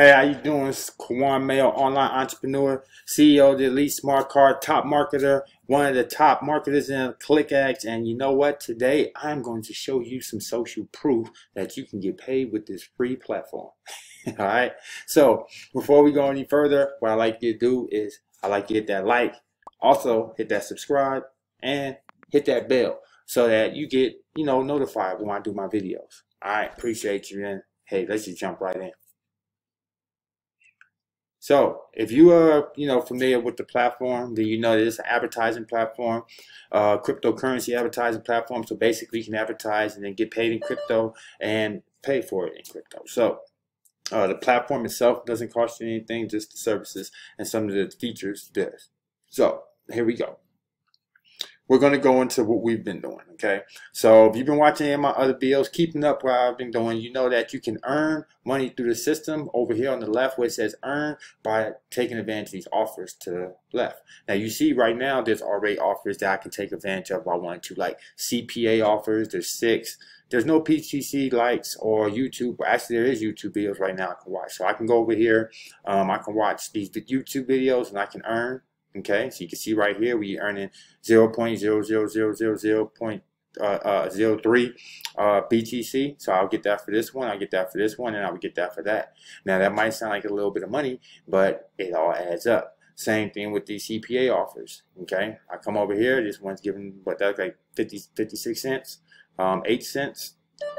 Hey, how you doing? It's Caujuan Mayo, online entrepreneur, CEO of the Elite Smart Card, top marketer, one of the top marketers in Clicxads. And you know what? Today, I'm going to show you some social proof that you can get paid with this free platform. All right. So before we go any further, what I like you to do is I like you to hit that like, also hit that subscribe, and hit that bell so that you get, you know, notified when I do my videos. All right. Appreciate you. And hey, let's just jump right in. So if you are, you know, familiar with the platform, then you know that it's an advertising platform, cryptocurrency advertising platform. So basically you can advertise and then get paid in crypto and pay for it in crypto. So the platform itself doesn't cost you anything, just the services and some of the features does. So here we go. We're going to go into what we've been doing, okay? So if you've been watching any of my other videos, keeping up what I've been doing, you know that you can earn money through the system over here on the left where it says earn by taking advantage of these offers to the left. Now you see right now there's already offers that I can take advantage of if I wanted to, like CPA offers, there's 6. There's no PTC likes or YouTube. Well, actually, there is YouTube videos right now I can watch. So I can go over here, I can watch these YouTube videos and I can earn. Okay, so you can see right here we're earning 0.00000.03 BTC. So I'll get that for this one, I'll get that for this one, and I'll get that for that. Now that might sound like a little bit of money, but it all adds up. Same thing with these CPA offers. Okay, I come over here, this one's giving what that's like 56 cents, 8 cents.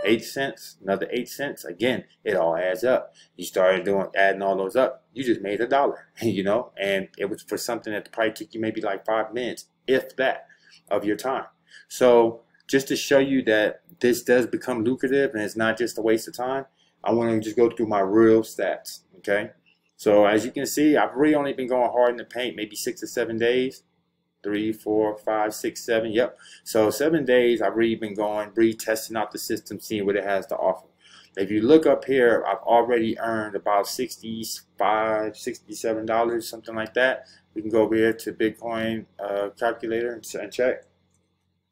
8 cents, another 8 cents. Again, it all adds up. You started adding all those up. You just made $1, you know, and it was for something that probably took you maybe like 5 minutes, if that, of your time. So just to show you that this does become lucrative and it's not just a waste of time, I want to just go through my real stats, okay? So as you can see, I've really only been going hard in the paint maybe 6 or 7 days. 3, 4, 5, 6, 7. Yep. So 7 days I've really been going, retesting out the system, seeing what it has to offer. If you look up here, I've already earned about $65, $67, something like that. We can go over here to Bitcoin calculator and check.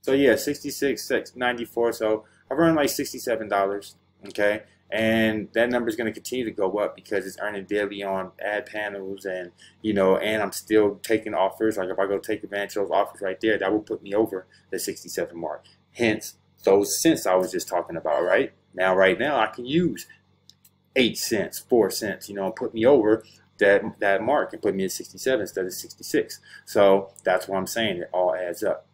So yeah, 66, 694. So I've earned like $67. Okay. And that number is going to continue to go up because it's earning daily on ad panels and, you know, and I'm still taking offers. Like if I go take advantage of those offers right there, that will put me over the 67 mark. Hence, those cents I was just talking about, right? Now, right now, I can use 8 cents, 4 cents, you know, put me over that mark and put me at 67 instead of 66. So that's what I'm saying. It all adds up.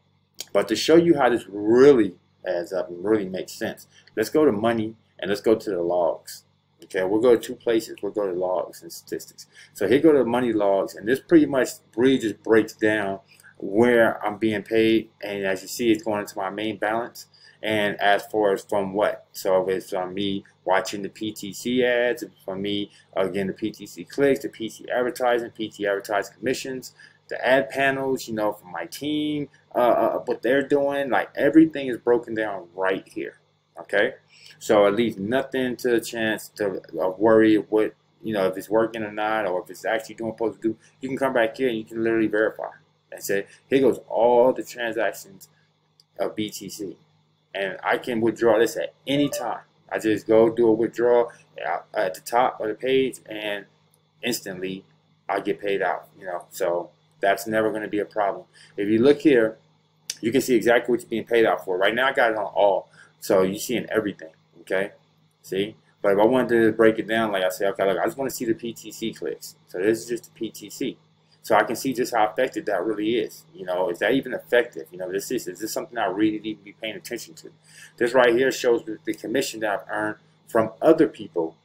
But to show you how this really adds up and really makes sense, let's go to money. And let's go to the logs. Okay, we'll go to two places. We'll go to logs and statistics. So here go to money logs, and this pretty much really just breaks down where I'm being paid. And as you see, it's going into my main balance. And as far as from what, so if it's on me watching the PTC ads, for me again the PTC clicks, the PT advertising, PT advertising commissions, the ad panels, you know, from my team, what they're doing, like everything is broken down right here. Okay, so it leaves nothing to the chance to worry what, you know, if it's working or not, or if it's actually doing what it's supposed to do. You can come back here and you can literally verify and say, here goes all the transactions of BTC, and I can withdraw this at any time. I just go do a withdrawal at the top of the page, and instantly I get paid out. You know, so that's never going to be a problem. If you look here, you can see exactly what you're being paid out for. Right now, I got it on all. So you're seeing everything, okay? See? But if I wanted to break it down, like I say, okay, look, I just want to see the PTC clicks. So this is just the PTC. So I can see just how effective that really is. You know, is that even effective? You know, is this something I really need to be paying attention to? This right here shows the commission that I've earned from other people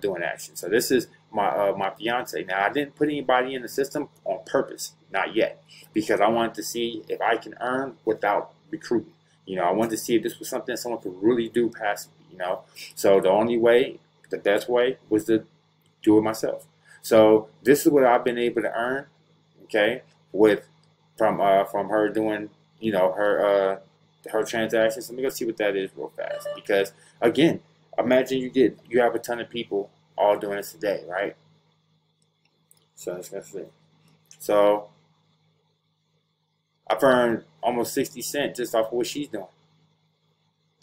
doing action. So this is my my fiance. Now, I didn't put anybody in the system on purpose, not yet, because I wanted to see if I can earn without recruiting. You know, I wanted to see if this was something someone could really do passively, you know. So the only way, the best way, was to do it myself. So this is what I've been able to earn, okay, from her doing, you know, her transactions. Let me go see what that is real fast. Because again, imagine you have a ton of people all doing this today, right? So let's see. So I've earned almost 60 cents just off of what she's doing.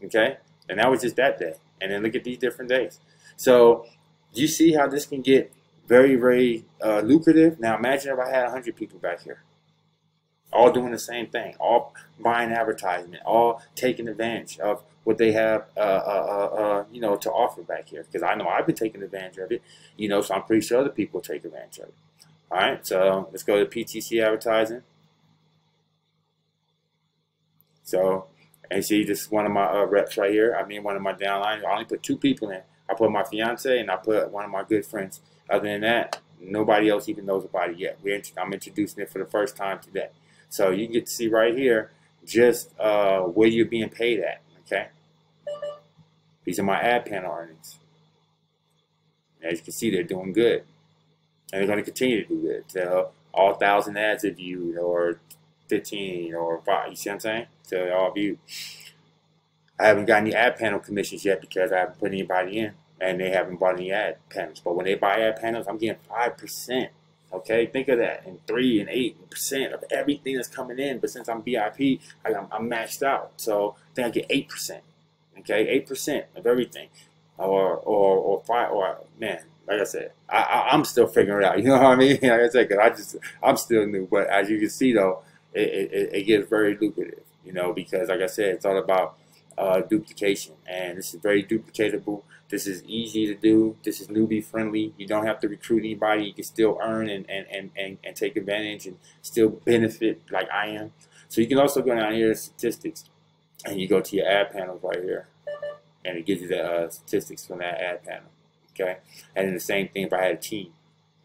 Okay? And that was just that day. And then look at these different days. So Do you see how this can get very, very lucrative? Now imagine if I had 100 people back here, all doing the same thing, all buying advertisement, all taking advantage of what they have, you know, to offer back here. Because I know I've been taking advantage of it, you know, so I'm pretty sure other people take advantage of it. All right, so let's go to PTC advertising. So, and see, this is one of my reps right here. I mean, one of my downlines. I only put 2 people in. I put my fiance and I put one of my good friends. Other than that, nobody else even knows about it yet. I'm introducing it for the first time today. So you get to see right here just where you're being paid at, okay? These are my ad panel earnings. As you can see, they're doing good. And they're going to continue to do good until all 1,000 ads are viewed, or 15 or 5, you see what I'm saying? Till they all viewed. I haven't got any ad panel commissions yet because I haven't put anybody in and they haven't bought any ad panels. But when they buy ad panels, I'm getting 5%. Okay, think of that, and 3% and 8% of everything that's coming in. But since I'm VIP, I'm maxed out, so then I get 8%. Okay, 8% of everything, or 5, or man, like I said, I'm still figuring it out. You know what I mean? Like I said, 'cause I'm still new. But as you can see, though, it gets very lucrative. You know, because like I said, it's all about duplication, and this is very duplicatable. This is easy to do. This is newbie friendly. You don't have to recruit anybody. You can still earn and take advantage and still benefit like I am. So you can also go down here to statistics, and you go to your ad panels right here, and it gives you the statistics from that ad panel. Okay, and then the same thing if I had a team.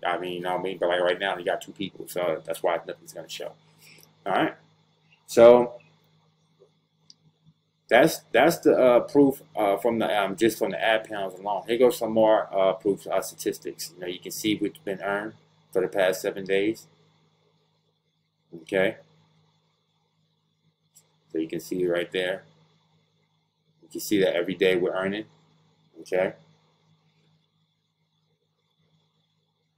I mean, you know what I mean? But like right now, you got 2 people, so that's why nothing's gonna show. All right, so. That's the proof from the just from the ad panels alone. Here goes some more proof statistics. You know, you can see what's been earned for the past 7 days. Okay, so you can see right there. You can see that every day we're earning. Okay,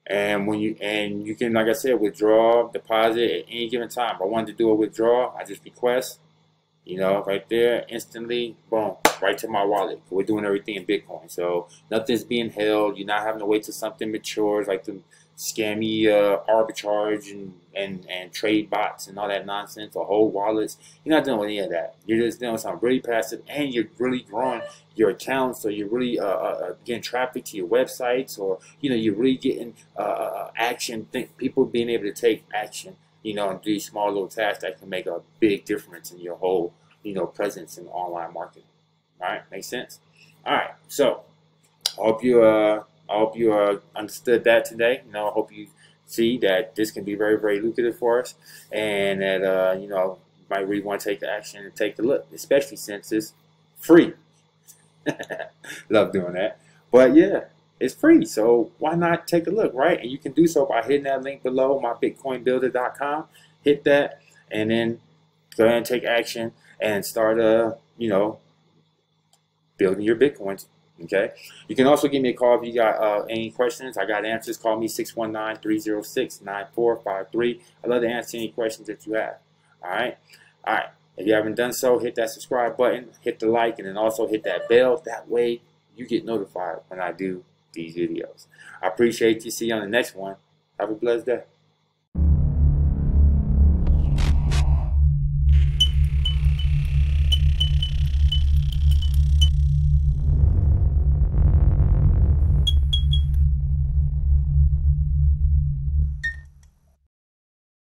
and when you you can, like I said, withdraw, deposit at any given time. If I wanted to do a withdrawal, I just request. You know, right there, instantly, boom, right to my wallet. We're doing everything in Bitcoin, so nothing's being held. You're not having to wait till something matures, like the scammy arbitrage and trade bots and all that nonsense, or whole wallets. You're not dealing with any of that. You're just dealing with something really passive, and you're really growing your account, so you're really getting traffic to your websites, or you know, you're really getting action. People being able to take action. You know, and do small little tasks that can make a big difference in your whole, you know, presence in online marketing. All right, makes sense. All right, so I hope you understood that today. You know, I hope you see that this can be very, very lucrative for us, and that you know, you might really want to take the action and take the look, especially since it's free. Love doing that, but yeah. It's free, so why not take a look, right? And you can do so by hitting that link below, mybitcoinbuilder.com. Hit that, and then go ahead and take action and start, you know, building your Bitcoins, okay? You can also give me a call if you got any questions. I got answers. Call me 619-306-9453. I'd love to answer any questions that you have, all right? All right, if you haven't done so, hit that subscribe button, hit the like, and then also hit that bell. That way you get notified when I do these videos. I appreciate you. See you on the next one. Have a blessed day.